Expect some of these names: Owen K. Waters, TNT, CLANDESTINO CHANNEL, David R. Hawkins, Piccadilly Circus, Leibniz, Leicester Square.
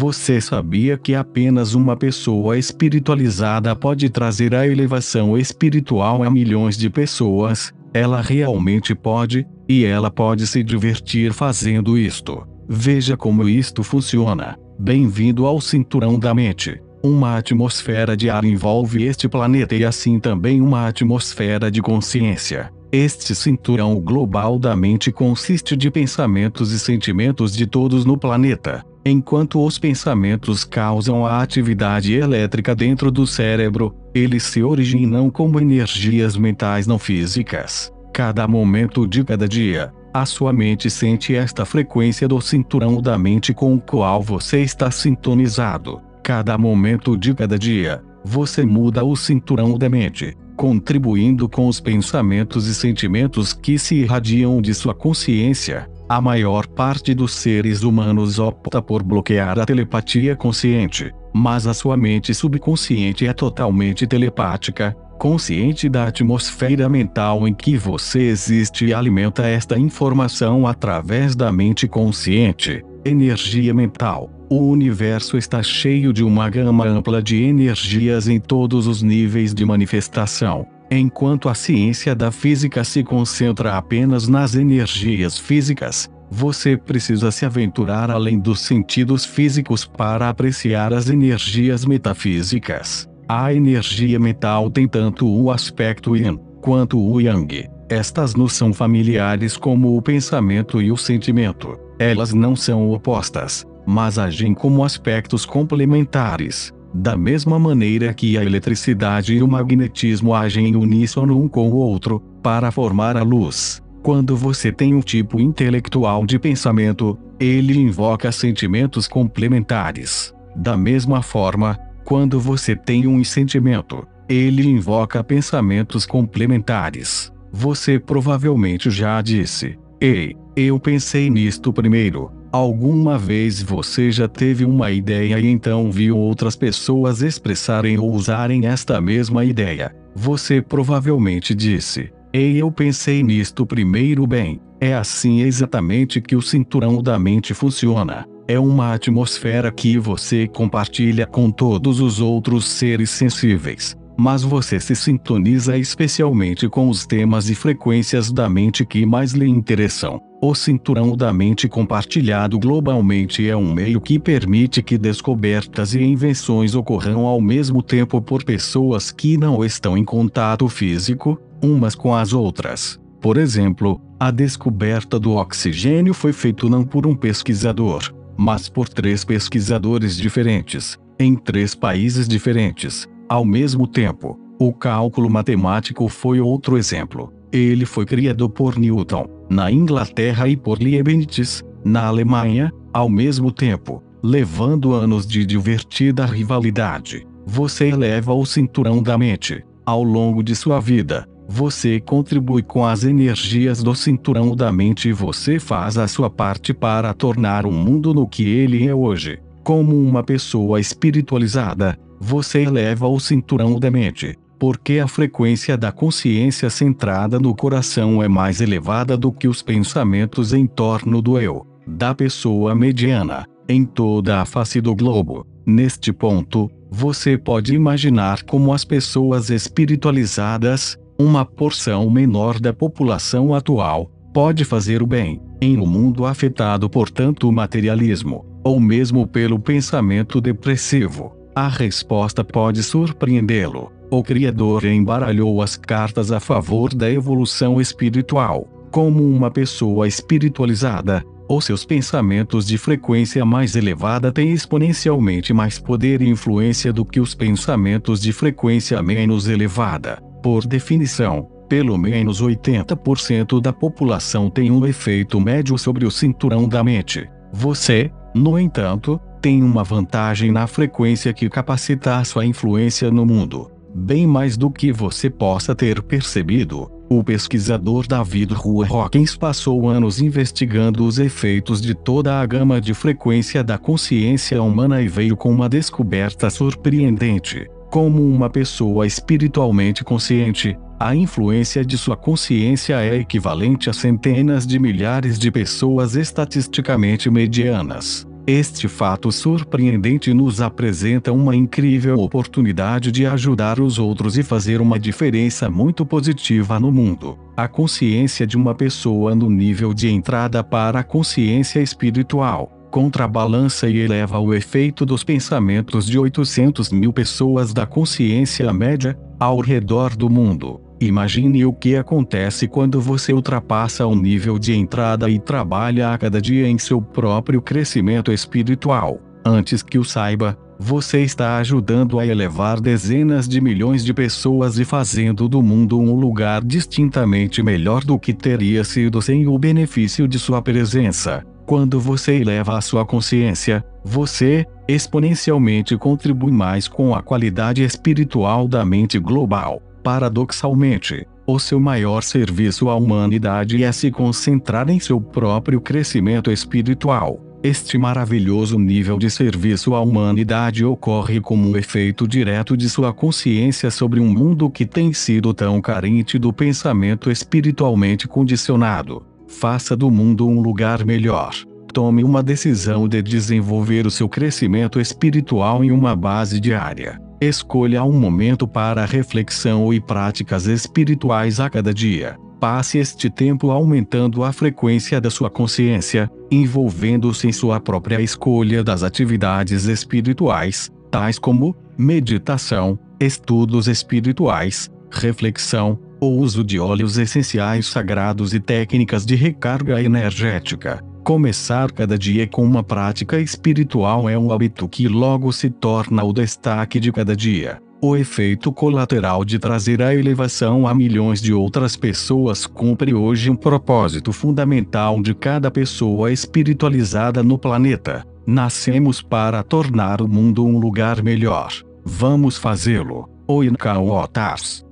Você sabia que apenas uma pessoa espiritualizada pode trazer a elevação espiritual a milhões de pessoas? Ela realmente pode, e ela pode se divertir fazendo isto. Veja como isto funciona. Bem-vindo ao cinturão da mente. Uma atmosfera de ar envolve este planeta e assim também uma atmosfera de consciência. Este cinturão global da mente consiste de pensamentos e sentimentos de todos no planeta. Enquanto os pensamentos causam a atividade elétrica dentro do cérebro, eles se originam como energias mentais não físicas. Cada momento de cada dia, a sua mente sente esta frequência do cinturão da mente com o qual você está sintonizado. Cada momento de cada dia, você muda o cinturão da mente, contribuindo com os pensamentos e sentimentos que se irradiam de sua consciência. A maior parte dos seres humanos opta por bloquear a telepatia consciente, mas a sua mente subconsciente é totalmente telepática, consciente da atmosfera mental em que você existe e alimenta esta informação através da mente consciente. Energia mental. O universo está cheio de uma gama ampla de energias em todos os níveis de manifestação. Enquanto a ciência da física se concentra apenas nas energias físicas, você precisa se aventurar além dos sentidos físicos para apreciar as energias metafísicas. A energia mental tem tanto o aspecto yin quanto o yang. Estas nos são familiares como o pensamento e o sentimento. Elas não são opostas, mas agem como aspectos complementares, da mesma maneira que a eletricidade e o magnetismo agem em uníssono um com o outro, para formar a luz. Quando você tem um tipo intelectual de pensamento, ele invoca sentimentos complementares. Da mesma forma, quando você tem um sentimento, ele invoca pensamentos complementares. Você provavelmente já disse: "Ei, eu pensei nisto primeiro." Alguma vez você já teve uma ideia e então viu outras pessoas expressarem ou usarem esta mesma ideia. Você provavelmente disse: "Ei, eu pensei nisto primeiro." Bem, é assim exatamente que o cinturão da mente funciona. É uma atmosfera que você compartilha com todos os outros seres sensíveis, mas você se sintoniza especialmente com os temas e frequências da mente que mais lhe interessam. O cinturão da mente compartilhado globalmente é um meio que permite que descobertas e invenções ocorram ao mesmo tempo por pessoas que não estão em contato físico umas com as outras. Por exemplo, a descoberta do oxigênio foi feita não por um pesquisador, mas por 3 pesquisadores diferentes, em 3 países diferentes, ao mesmo tempo. O cálculo matemático foi outro exemplo. Ele foi criado por Newton, na Inglaterra, e por Leibniz, na Alemanha, ao mesmo tempo, levando anos de divertida rivalidade. Você eleva o cinturão da mente. Ao longo de sua vida, você contribui com as energias do cinturão da mente e você faz a sua parte para tornar o mundo no que ele é hoje. Como uma pessoa espiritualizada, você eleva o cinturão da mente, porque a frequência da consciência centrada no coração é mais elevada do que os pensamentos em torno do eu, da pessoa mediana, em toda a face do globo. Neste ponto, você pode imaginar como as pessoas espiritualizadas, uma porção menor da população atual, pode fazer o bem, em um mundo afetado por tanto materialismo, ou mesmo pelo pensamento depressivo. A resposta pode surpreendê-lo. O Criador embaralhou as cartas a favor da evolução espiritual. Como uma pessoa espiritualizada, os seus pensamentos de frequência mais elevada têm exponencialmente mais poder e influência do que os pensamentos de frequência menos elevada. Por definição, pelo menos 80% da população tem um efeito médio sobre o cinturão da mente. Você, no entanto, tem uma vantagem na frequência que capacita a sua influência no mundo, bem mais do que você possa ter percebido. O pesquisador David R. Hawkins passou anos investigando os efeitos de toda a gama de frequência da consciência humana e veio com uma descoberta surpreendente. Como uma pessoa espiritualmente consciente, a influência de sua consciência é equivalente a centenas de milhares de pessoas estatisticamente medianas. Este fato surpreendente nos apresenta uma incrível oportunidade de ajudar os outros e fazer uma diferença muito positiva no mundo. A consciência de uma pessoa no nível de entrada para a consciência espiritual contrabalança e eleva o efeito dos pensamentos de 800 mil pessoas da consciência média, ao redor do mundo. Imagine o que acontece quando você ultrapassa o nível de entrada e trabalha a cada dia em seu próprio crescimento espiritual. Antes que o saiba, você está ajudando a elevar dezenas de milhões de pessoas e fazendo do mundo um lugar distintamente melhor do que teria sido sem o benefício de sua presença. Quando você eleva a sua consciência, você, exponencialmente contribui mais com a qualidade espiritual da mente global. Paradoxalmente, o seu maior serviço à humanidade é se concentrar em seu próprio crescimento espiritual. Este maravilhoso nível de serviço à humanidade ocorre como efeito direto de sua consciência sobre um mundo que tem sido tão carente do pensamento espiritualmente condicionado. Faça do mundo um lugar melhor. Tome uma decisão de desenvolver o seu crescimento espiritual em uma base diária. Escolha um momento para reflexão e práticas espirituais a cada dia. Passe este tempo aumentando a frequência da sua consciência, envolvendo-se em sua própria escolha das atividades espirituais, tais como meditação, estudos espirituais, reflexão, o uso de óleos essenciais sagrados e técnicas de recarga energética. Começar cada dia com uma prática espiritual é um hábito que logo se torna o destaque de cada dia. O efeito colateral de trazer a elevação a milhões de outras pessoas cumpre hoje um propósito fundamental de cada pessoa espiritualizada no planeta. Nascemos para tornar o mundo um lugar melhor. Vamos fazê-lo. Owen K. Waters.